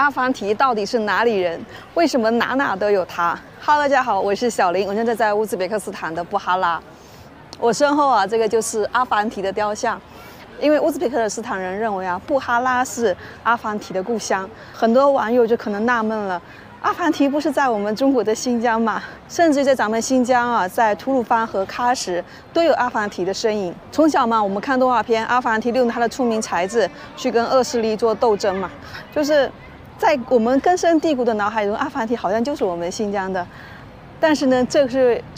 阿凡提到底是哪里人？为什么哪哪都有他？ Hello， 大家好，我是小林，我现在在乌兹别克斯坦的布哈拉。我身后啊，这个就是阿凡提的雕像。因为乌兹别克斯坦人认为啊，布哈拉是阿凡提的故乡。很多网友就可能纳闷了，阿凡提不是在我们中国的新疆吗？甚至在咱们新疆啊，在吐鲁番和喀什都有阿凡提的身影。从小嘛，我们看动画片，阿凡提利用他的聪明才智去跟恶势力做斗争嘛，就是。 在我们根深蒂固的脑海中，阿凡提好像就是我们新疆的。但是呢，这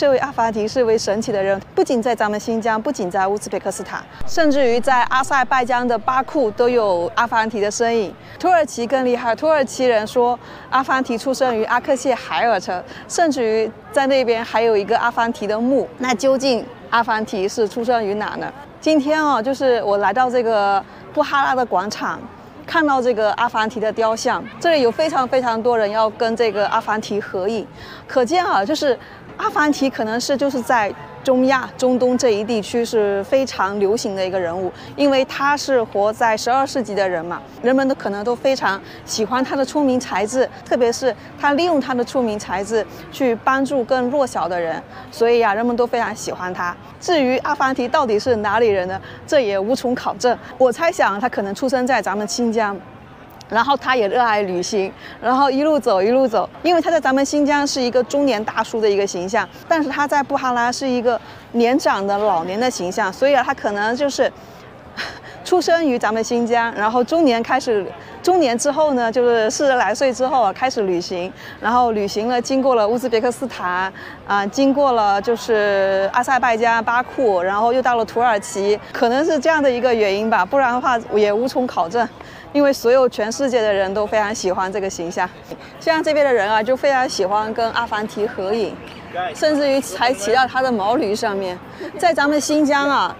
位阿凡提是位神奇的人，不仅在咱们新疆，不仅在乌兹别克斯坦，甚至于在阿塞拜疆的巴库都有阿凡提的身影。土耳其更厉害，土耳其人说阿凡提出生于阿克谢海尔城，甚至于在那边还有一个阿凡提的墓。那究竟阿凡提是出生于哪呢？今天啊，就是我来到这个布哈拉的广场。 看到这个阿凡提的雕像，这里有非常多人要跟这个阿凡提合影，可见啊，就是阿凡提可能就是在中亚、中东这一地区是非常流行的一个人物，因为他是活在12世纪的人嘛，人们都可能都非常喜欢他的聪明才智，特别是他利用他的聪明才智去帮助更弱小的人，所以啊，人们都非常喜欢他。 至于阿凡提到底是哪里人呢？这也无从考证。我猜想他可能出生在咱们新疆，然后他也热爱旅行，然后一路走，因为他在咱们新疆是一个中年大叔的一个形象，但是他在布哈拉是一个年长的老年的形象，所以啊，他可能就是出生于咱们新疆，然后中年之后呢，就是40来岁之后啊，开始旅行，然后旅行了，经过了乌兹别克斯坦，经过了就是阿塞拜疆、巴库，然后又到了土耳其，可能是这样的一个原因吧，不然的话也无从考证，因为所有全世界的人都非常喜欢这个形象，像这边的人啊，就非常喜欢跟阿凡提合影，甚至于还骑到他的毛驴上面，在咱们新疆啊。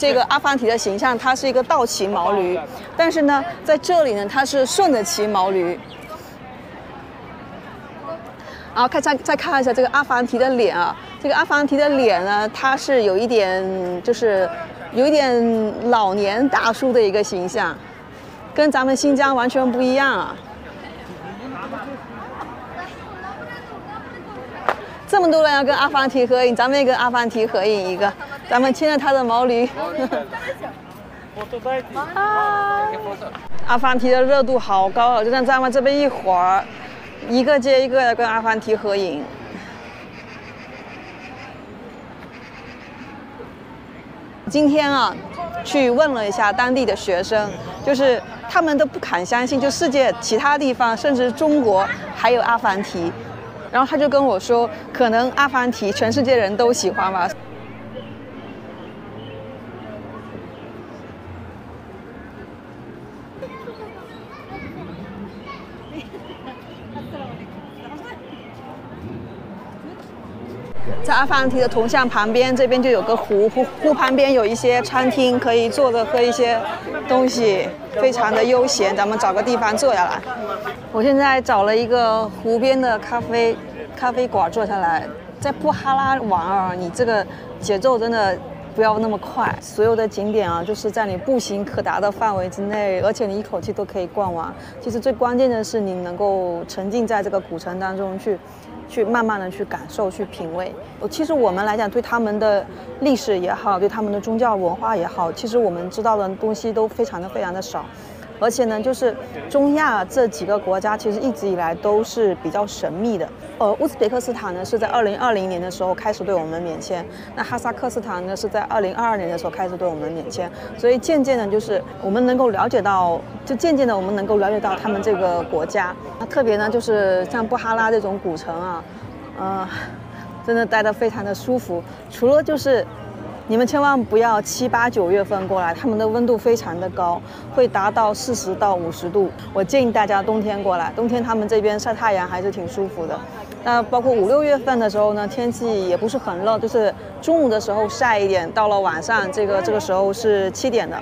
这个阿凡提的形象，它是一个倒骑毛驴，但是呢，在这里呢，它是顺着骑毛驴。然后再看一下这个阿凡提的脸啊，这个阿凡提的脸呢，它是有一点就是有一点老年大叔的一个形象，跟咱们新疆完全不一样啊。 这么多人要跟阿凡提合影，咱们也跟阿凡提合影一个。咱们牵着他的毛驴。啊、阿凡提的热度好高啊！就像咱们这边一会儿，一个接一个的跟阿凡提合影。今天啊，去问了一下当地的学生，就是他们都不敢相信，就世界其他地方，甚至中国还有阿凡提。 然后他就跟我说，可能阿凡提全世界人都喜欢吧。在阿凡提的铜像旁边，这边就有个湖，湖旁边有一些餐厅，可以坐着喝一些东西，非常的悠闲。咱们找个地方坐下来。 我现在找了一个湖边的咖啡馆坐下来，在布哈拉玩啊，你这个节奏真的不要那么快。所有的景点啊，就是在你步行可达的范围之内，而且你一口气都可以逛完。其实最关键的是你能够沉浸在这个古城当中去慢慢的去感受、去品味。其实我们来讲，对他们的历史也好，对他们的宗教文化也好，其实我们知道的东西都非常的少。 而且呢，就是中亚这几个国家，其实一直以来都是比较神秘的。乌兹别克斯坦呢是在2020年的时候开始对我们免签，那哈萨克斯坦呢是在2022年的时候开始对我们免签，所以渐渐的，就是我们能够了解到，就渐渐的我们能够了解到他们这个国家。那特别呢，就是像布哈拉这种古城啊，真的待得非常的舒服。除了就是。 你们千万不要7、8、9月份过来，他们的温度非常的高，会达到40到50度。我建议大家冬天过来，冬天他们这边晒太阳还是挺舒服的。那包括5、6月份的时候呢，天气也不是很热，就是中午的时候晒一点，到了晚上这个时候是7点的，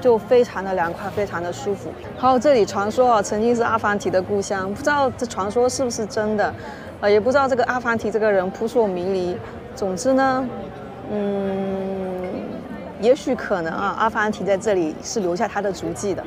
就非常的凉快，非常的舒服。还有这里传说啊，曾经是阿凡提的故乡，不知道这传说是不是真的，也不知道这个阿凡提这个人扑朔迷离。总之呢。也许可能啊，阿凡提在这里是留下他的足迹的。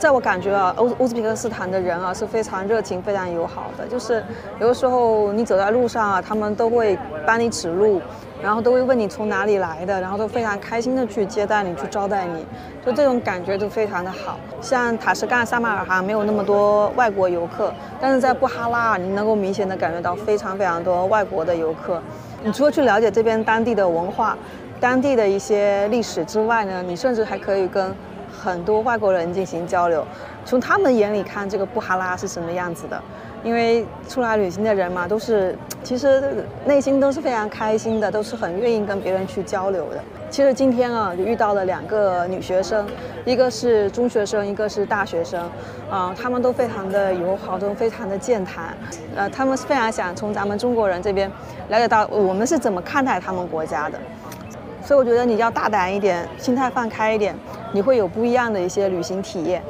在我感觉啊，乌兹别克斯坦的人啊是非常热情、非常友好的，就是有的时候你走在路上啊，他们都会帮你指路，然后都会问你从哪里来的，然后都非常开心的去接待你、去招待你，就这种感觉就非常的好。像塔什干、撒马尔罕没有那么多外国游客，但是在布哈拉，你能够明显的感觉到非常非常多外国的游客。你除了去了解这边当地的文化、当地的一些历史之外呢，你甚至还可以跟很多外国人进行交流，从他们眼里看这个布哈拉是什么样子的。因为出来旅行的人嘛，都是其实内心都是非常开心的，都是很愿意跟别人去交流的。其实今天啊，就遇到了2个女学生，一个是中学生，一个是大学生，她们都非常的友好，都非常的健谈，她们是非常想从咱们中国人这边了解到我们是怎么看待他们国家的。所以我觉得你要大胆一点，心态放开一点，你会有不一样的一些旅行体验。